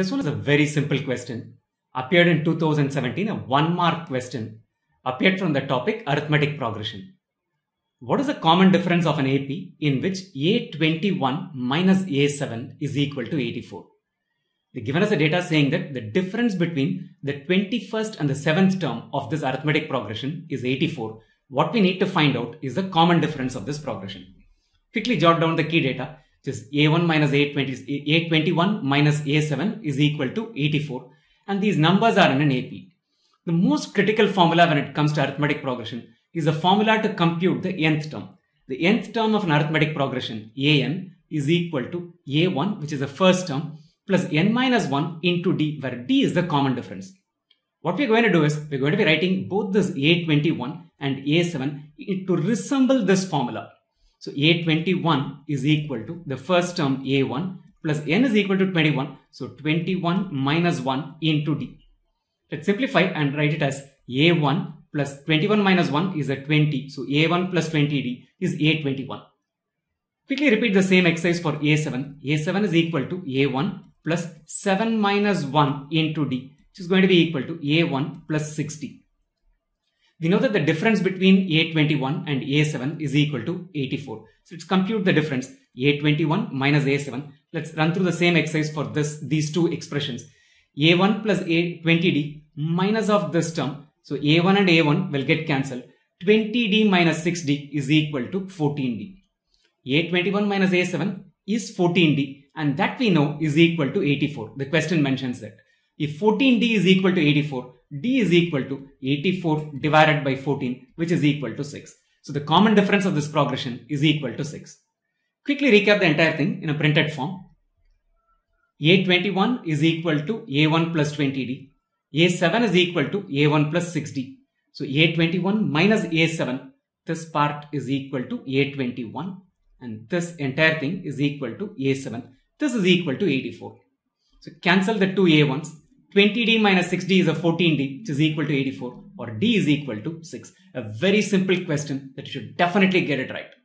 This one is a very simple question. Appeared in 2017, a 1-mark question. Appeared from the topic arithmetic progression. What is the common difference of an AP in which A21 minus A7 is equal to 84? They've given us the data saying that the difference between the 21st and the 7th term of this arithmetic progression is 84. What we need to find out is the common difference of this progression. Quickly jot down the key data. Just A1 minus A21 minus A7 is equal to 84. And these numbers are in an AP. The most critical formula when it comes to arithmetic progression is a formula to compute the nth term. The nth term of an arithmetic progression, An, is equal to A1, which is the first term, plus n minus 1 into d, where d is the common difference. What we're going to do is, we're going to be writing both this A21 and A7 to resemble this formula. So A21 is equal to the first term A1 plus n is equal to 21. So 21 minus 1 into d. Let's simplify and write it as A1 plus 21 minus 1 is a 20. So A1 plus 20d is A21. Quickly repeat the same exercise for A7. A7 is equal to A1 plus 7 minus 1 into d, which is going to be equal to A1 plus 60. We know that the difference between A21 and A7 is equal to 84. So let's compute the difference, A21 minus A7. Let's run through the same exercise for these two expressions. A1 plus A20d minus of this term. So A1 and A1 will get cancelled. 20d minus 6d is equal to 14d. A21 minus A7 is 14d, and that we know is equal to 84. The question mentions that. If 14d is equal to 84, d is equal to 84 divided by 14, which is equal to 6. So the common difference of this progression is equal to 6. Quickly recap the entire thing in a printed form. A21 is equal to A1 plus 20d. A7 is equal to A1 plus 6d. So A21 minus A7, this part is equal to A21, and this entire thing is equal to A7. This is equal to 84. So cancel the two A1s. 20d minus 6d is a 14d, which is equal to 84, or d is equal to 6. A very simple question that you should definitely get it right.